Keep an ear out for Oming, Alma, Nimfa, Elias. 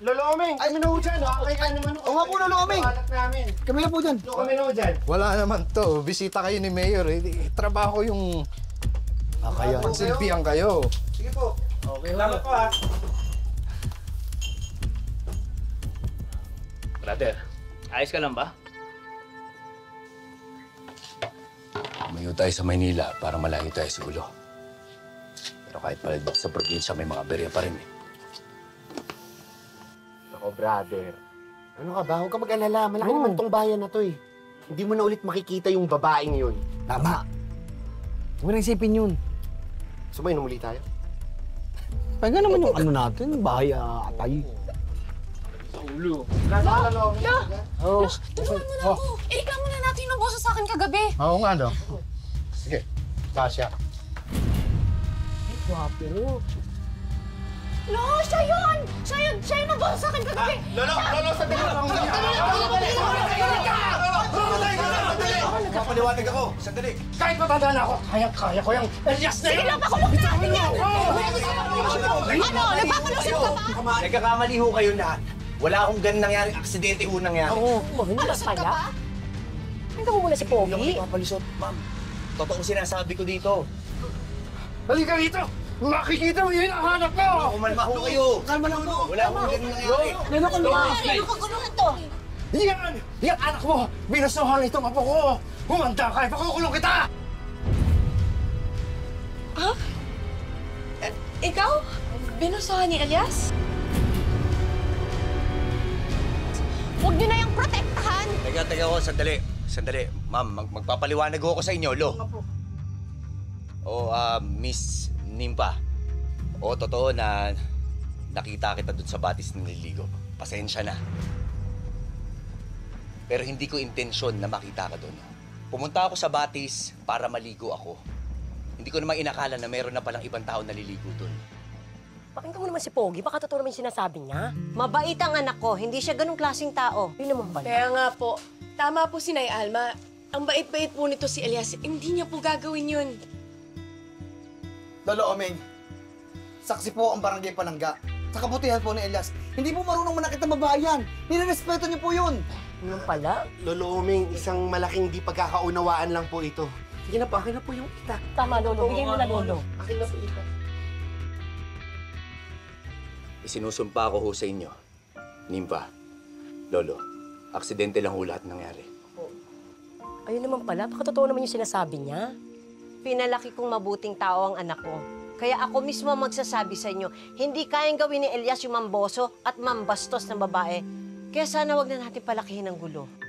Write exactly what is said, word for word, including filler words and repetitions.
Lolo Oming, kami na ho dyan. Nakakayaan naman ako. Oo nga po, Lolo Oming. Kami na po dyan. Kami na ho dyan. Wala naman to. Bisita kayo ni Mayor. Trabaho yung... Kaya magsilpihan kayo. Sige po. Okay, salamat po ha. Brother, ayos ka lang ba? Mayo tayo sa Maynila para malayo tayo sa ulo. Pero kahit pala sa probinsya, may mga berya pa rin eh. Ako, brother. Ano ka ba? Huwag ka mag-alala. Malaki no. naman tong bayan na to eh. Hindi mo na ulit makikita yung babaeng yun. Tama. Huwag mo nang isipin yun. Sumayin na muli tayo. Pahinga naman yung ano natin, bahay uh, atay. Ulo. Lo! Lo! Lo! Tulungan mo na ako! Erika muna natin yung boso sa akin kagabi. Oo nga, no? Sige. Tasha. Ay, guwapo. Lo! Siya yun! Siya yun! Siya yung boso sa akin kagabi! Lolo! Lolo! Sandali! Sandali! Sandali! Sandali! Papaliwanag ako! Sandali! Kahit matadaan ako, kaya-kaya ko yung Elias na yun! Sige lang! Pakulong natin yan! Ano? Nagpapalusin ka pa? Nagkakamali ho kayo lahat. Wala akong ganun nangyari. Aksidente ho nangyari. Oo. Malusot ka ba? Hindi mo mula si Pogi. Hindi ako mapalusot, ma'am. Totoo sinasabi ko dito. Halika dito! Makikita mo yun ang hanap ko! Kumalma ho kayo. Kalma lang mo. Wala akong ganun nangyari. Lalo ka naman. Lalo ka gulungan to. Yan! Yan anak mo! Binasuhan itong apo ko! Humanda ka! Ipakukulong kita! Ha? Ikaw? Binasuhan ni Elias? Huwag nyo na yung protektahan! Teka, teka ko. Sandali. Sandali. Ma'am, mag magpapaliwanag ako sa inyo, Lo. O, oh, uh, Miss Nimfa. O, oh, totoo na nakita kita dun sa batis na nililigo. Pasensya na. Pero hindi ko intensyon na makita ka dun. Pumunta ako sa batis para maligo ako. Hindi ko naman inakala na meron na palang ibang tao naliligo dun. Pakinggan mo naman si Pogi, baka totoo naman yung sinasabi niya. Mabait ang anak ko, hindi siya ganung klaseng tao. Yun naman pala. Kaya nga po, tama po si Nay Alma. Ang bait-bait po nito si Elias, hindi niya po gagawin yun. Lolo Oming, saksi po ang barangay Palangga. Sa kabutihan po ni Elias, hindi po marunong manakit ang babae yan. Nirerespeto niyo po yun. Yun pala? Lolo Oming, isang malaking di pagkakaunawaan lang po ito. Sige na po, akin na po yung kita. Tama, Lolo. Bigyan mo na, Lolo. Akin na po ito. Isinusumpa ako ho sa inyo, Nimfa, Lolo. Aksidente lang ho lahat nangyari. Ayun naman pala, baka totoo naman yung sinasabi niya. Pinalaki kong mabuting tao ang anak ko. Kaya ako mismo magsasabi sa inyo, hindi kayang gawin ni Elias yung mamboso at mambastos ng babae. Kaya sana wag na natin palakihin ang gulo.